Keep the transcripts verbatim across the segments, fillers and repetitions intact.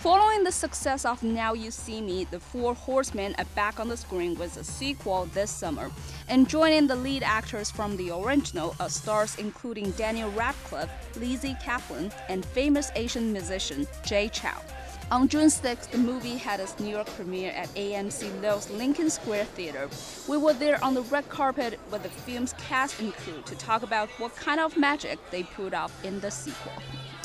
Following the success of Now You See Me, The Four Horsemen are back on the screen with a sequel this summer. And joining the lead actors from the original are stars including Daniel Radcliffe, Lizzy Caplan, and famous Asian musician Jay Chou. On June sixth, the movie had its New York premiere at A M C Loews Lincoln Square Theater. We were there on the red carpet with the film's cast and crew to talk about what kind of magic they pulled off in the sequel.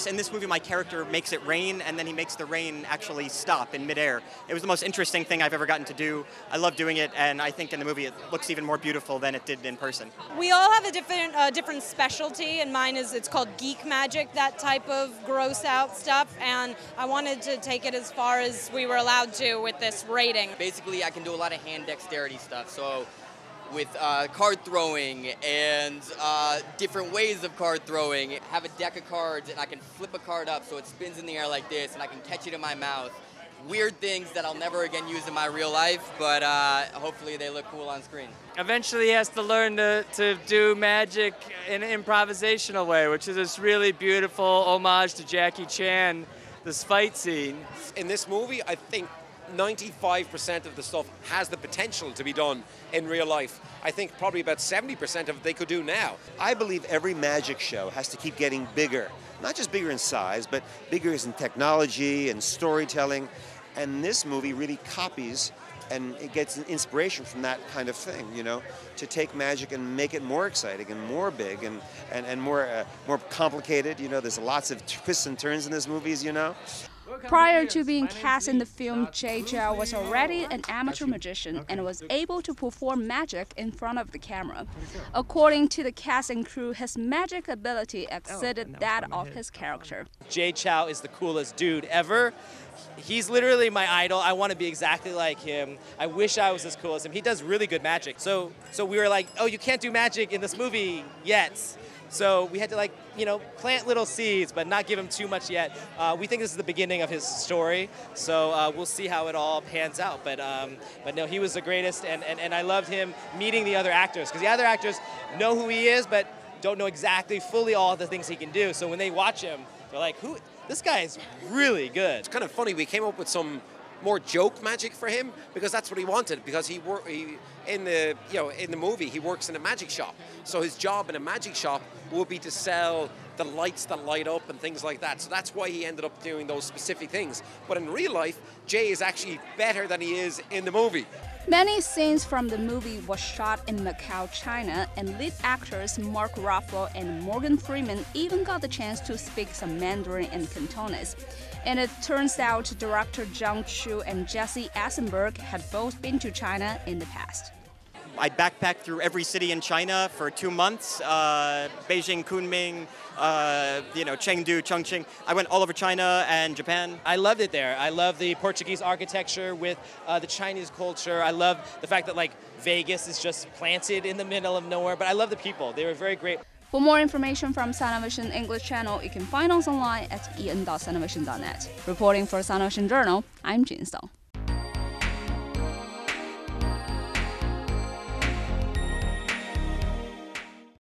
In this movie, my character makes it rain, and then he makes the rain actually stop in midair. It was the most interesting thing I've ever gotten to do. I love doing it, and I think in the movie it looks even more beautiful than it did in person. We all have a different uh, different specialty, and mine is, it's called geek magic, that type of gross-out stuff, and I wanted to take it as far as we were allowed to with this rating. Basically, I can do a lot of hand dexterity stuff, so with uh, card throwing and uh, different ways of card throwing. I have a deck of cards and I can flip a card up so it spins in the air like this and I can catch it in my mouth. Weird things that I'll never again use in my real life, but uh, hopefully they look cool on screen. Eventually he has to learn to, to do magic in an improvisational way, which is this really beautiful homage to Jackie Chan, this fight scene. In this movie, I think ninety-five percent of the stuff has the potential to be done in real life. I think probably about seventy percent of it they could do now. I believe every magic show has to keep getting bigger. Not just bigger in size, but bigger in technology and storytelling. And this movie really copies, and it gets inspiration from that kind of thing, you know, to take magic and make it more exciting and more big and, and, and more, uh, more complicated. You know, there's lots of twists and turns in this movie, you know. Prior to being cast in the film, Jay Chou was already an amateur magician and was able to perform magic in front of the camera. According to the cast and crew, his magic ability exceeded that of his character. Jay Chou is the coolest dude ever. He's literally my idol. I want to be exactly like him. I wish I was as cool as him. He does really good magic. So, so we were like, oh, you can't do magic in this movie yet. So we had to, like, you know, plant little seeds, but not give him too much yet. Uh, we think this is the beginning of his story, so uh, we'll see how it all pans out. But um, but no, he was the greatest, and, and, and I loved him meeting the other actors, because the other actors know who he is, but don't know exactly fully all the things he can do. So when they watch him, they're like, who? This guy is really good. It's kind of funny, we came up with some more joke magic for him, because that's what he wanted, because he, wor he in the you know in the movie he works in a magic shop, so his job in a magic shop would be to sell the lights that light up and things like that. So that's why he ended up doing those specific things. But in real life, Jay is actually better than he is in the movie. Many scenes from the movie were shot in Macau, China, and lead actors Mark Ruffalo and Morgan Freeman even got the chance to speak some Mandarin and Cantonese. And it turns out director Jon Chu and Jesse Eisenberg had both been to China in the past. I backpacked through every city in China for two months, uh, Beijing, Kunming, uh, you know, Chengdu, Chongqing. I went all over China and Japan. I loved it there. I love the Portuguese architecture with uh, the Chinese culture. I love the fact that, like, Vegas is just planted in the middle of nowhere, but I love the people. They were very great. For more information from SinoVision English channel, you can find us online at en dot sinovision dot net. Reporting for SinoVision Journal, I'm Jin Song.